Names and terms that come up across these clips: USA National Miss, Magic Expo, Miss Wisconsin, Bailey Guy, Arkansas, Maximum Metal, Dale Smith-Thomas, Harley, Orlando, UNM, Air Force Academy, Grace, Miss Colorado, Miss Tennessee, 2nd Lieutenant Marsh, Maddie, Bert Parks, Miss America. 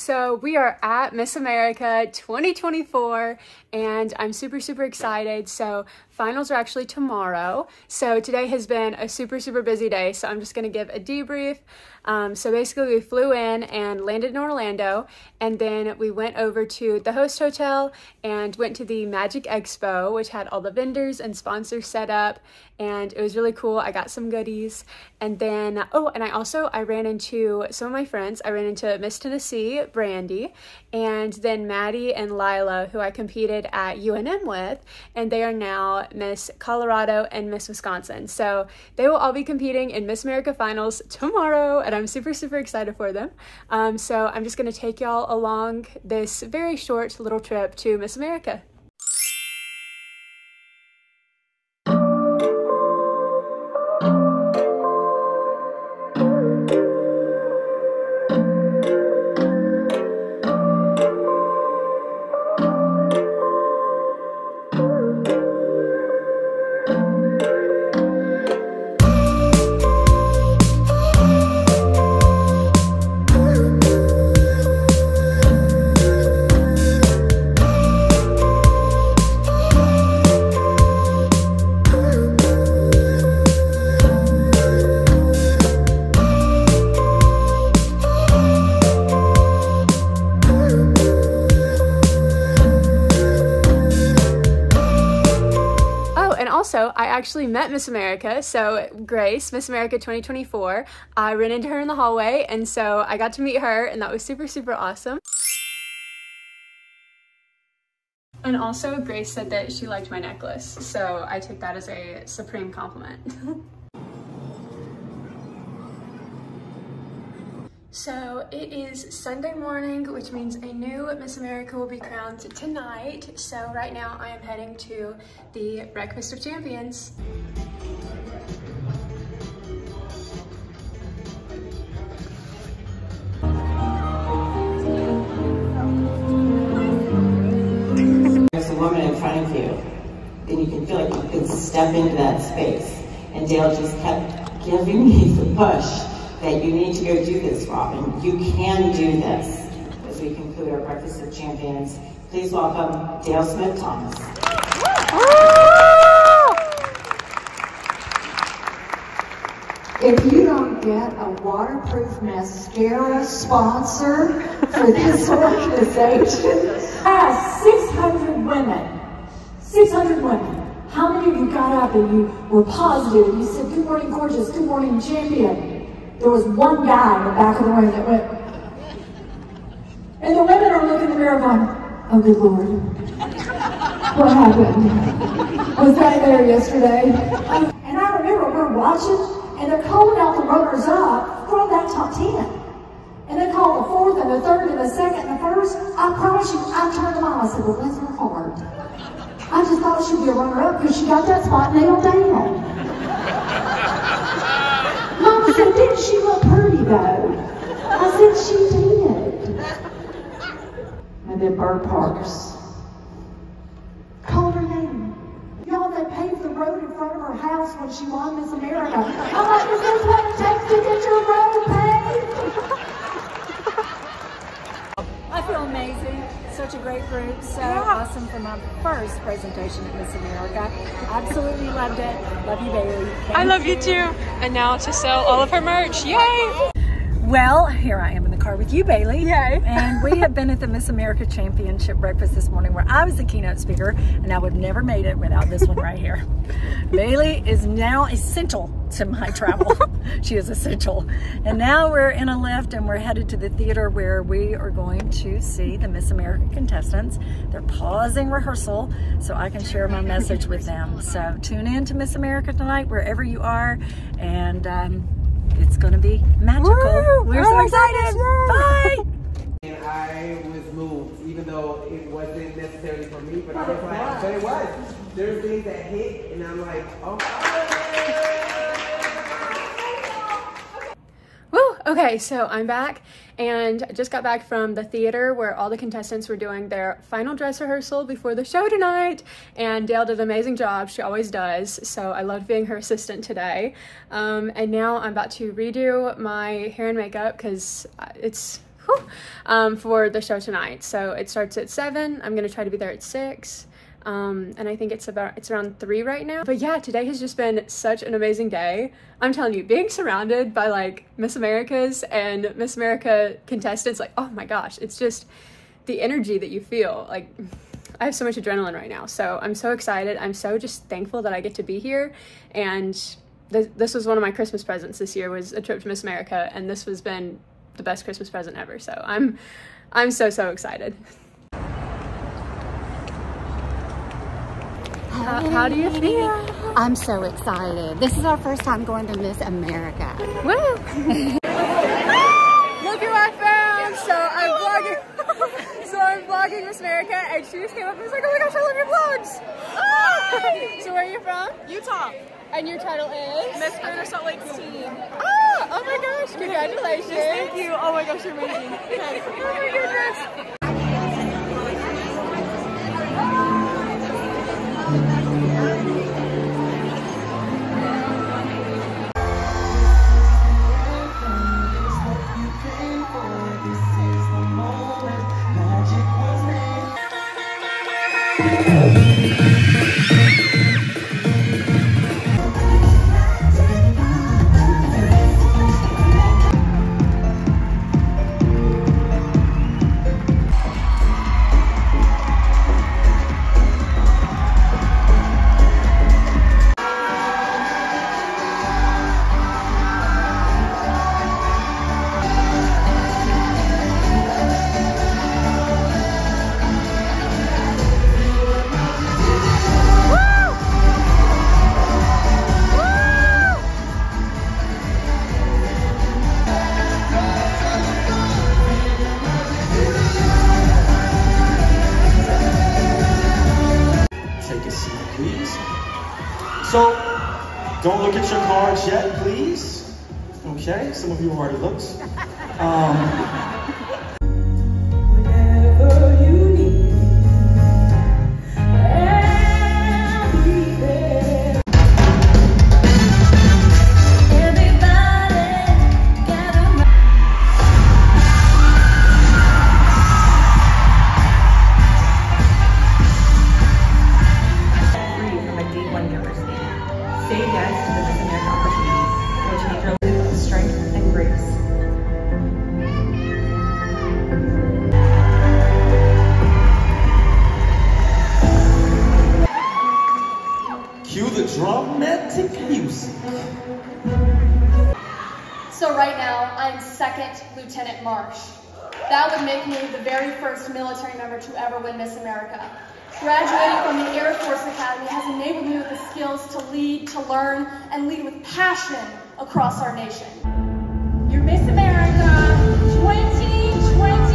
So we are at Miss America 2024 and I'm super excited. So finals are actually tomorrow. So today has been a super busy day. So I'm just going to give a debrief. So basically we flew in and landed in Orlando, and then we went over to the host hotel and went to the Magic Expo, which had all the vendors and sponsors set up, and it was really cool. I got some goodies. And then, I ran into some of my friends. I ran into Miss Tennessee, Brandy, and then Maddie and Lila, who I competed at UNM with, and they are now Miss Colorado and Miss Wisconsin. So they will all be competing in Miss America finals tomorrow, and I'm super excited for them. So I'm just gonna take y'all along this very short little trip to Miss America. Also, I actually met Miss America, so Grace, Miss America 2024. I ran into her in the hallway, and so I got to meet her, and that was super awesome. And also, Grace said that she liked my necklace, so I take that as a supreme compliment. So it is Sunday morning, which means a new Miss America will be crowned tonight. So right now I am heading to the Breakfast of Champions. There's a woman in front of you, and you can feel like you can step into that space. And Dale just kept giving me the push that you need to go do this, Robin. You can do this. As we conclude our Breakfast of Champions, please welcome Dale Smith-Thomas. If you don't get a waterproof mascara sponsor for this organization, 600 women. How many of you got up and you were positive and you said, good morning, gorgeous, good morning, champion? There was one guy in the back of the room that went, and the women are looking in the mirror going, oh good Lord, what happened? Was that there yesterday? And I remember we're watching, and they're calling out the runners up from that top 10. And they call the fourth and the third and the second and the first. I promise you, I turned them on. I said, well, that's not hard. I just thought she'd be a runner up because she got that spot nailed down. I said, didn't she look pretty though? I said, she did. And then Bert Parks called her name. Y'all, they paved the road in front of her house when she won Miss America. I'm like, is this what it takes to get your road paved? I feel amazing. Such a great group, so awesome for my first presentation at Miss America. Absolutely loved it. Love you, Bailey. Thank you. I love you too. And now to sell all of her merch. Yay! Well, here I am in the car with you, Bailey. Yay! And we have been at the Miss America Championship breakfast this morning where I was the keynote speaker, and I would have never made it without this one right here. Bailey is now essential to my travel. She is essential. And now we're in a lift and we're headed to the theater where we are going to see the Miss America contestants. They're pausing rehearsal so I can share my message with them. So tune in to Miss America tonight wherever you are, and it's going to be magical. Woo! We're so excited. Bye! And I was moved, even though it wasn't necessarily for me, but I was like, but it was. There's things that hit and I'm like, oh my. Okay, so I'm back, and I just got back from the theater where all the contestants were doing their final dress rehearsal before the show tonight, and Dale did an amazing job. She always does, so I loved being her assistant today. And now I'm about to redo my hair and makeup because it's for the show tonight. So it starts at 7. I'm gonna try to be there at 6. And I think it's around 3 right now. But yeah, today has just been such an amazing day. I'm telling you, being surrounded by like Miss Americas and Miss America contestants, like, oh my gosh, it's just the energy that you feel. Like, I have so much adrenaline right now. So I'm so excited. I'm so just thankful that I get to be here. And this was one of my Christmas presents this year, was a trip to Miss America. And this has been the best Christmas present ever. So I'm so, so excited. How do you feel? I'm so excited. This is our first time going to Miss America. Woo! Look at what I found! So I'm vlogging Miss America, and she just came up and was like, oh my gosh, I love your vlogs! Oh! So where are you from? Utah. And your title is? Miss Colorado Salt Lake Team. Oh! Oh my gosh, congratulations! Thank you. Oh my gosh, you're amazing. Oh my goodness! So, don't look at your cards yet, please. Okay, some of you already looked. Dramatic music. So right now, I'm 2nd Lieutenant Marsh. That would make me the very first military member to ever win Miss America. Graduating from the Air Force Academy has enabled me with the skills to lead, to learn, and lead with passion across our nation. You're Miss America 2024.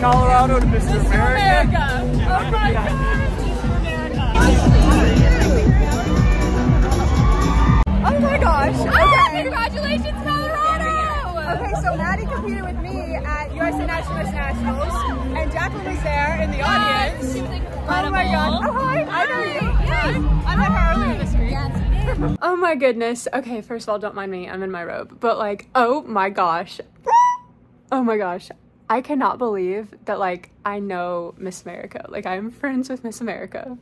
Colorado to Mr. America. Oh my God. Oh my gosh. Okay. Ah, congratulations, Colorado. Okay, so Maddie competed with me at USA National Miss Nationals, and Jacqueline was there in the audience. She was incredible. Oh my God. Oh, hi. I know you. Yeah. I met Harley this week. Yes. Oh my goodness. Okay, first of all, don't mind me. I'm in my robe. But like, oh my gosh. Oh my gosh. I cannot believe that, like, I know Miss America. Like, I'm friends with Miss America.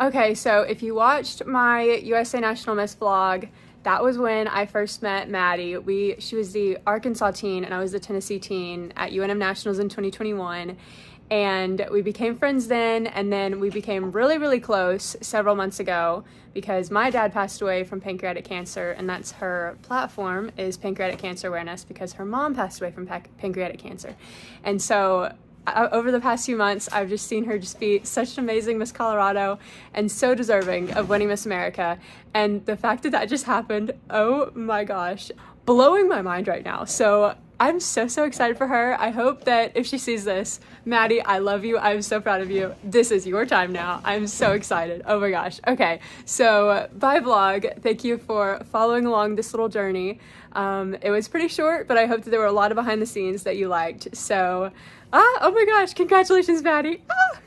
Okay, so if you watched my USA National Miss vlog, that was when I first met Maddie. She was the Arkansas teen, and I was the Tennessee teen at UNM Nationals in 2021. and we became friends then, and then we became really, really close several months ago because my dad passed away from pancreatic cancer, and that's her platform, is pancreatic cancer awareness, because her mom passed away from pancreatic cancer. And so over the past few months, I've just seen her just be such an amazing Miss Colorado and so deserving of winning Miss America. And the fact that that just happened, oh my gosh, blowing my mind right now. So I'm so, so excited for her. I hope that if she sees this, Maddie, I love you. I'm so proud of you. This is your time now. I'm so excited. Oh my gosh. Okay. So bye vlog. Thank you for following along this little journey. It was pretty short, but I hope that there were a lot of behind the scenes that you liked. So, oh my gosh, congratulations, Maddie. Ah!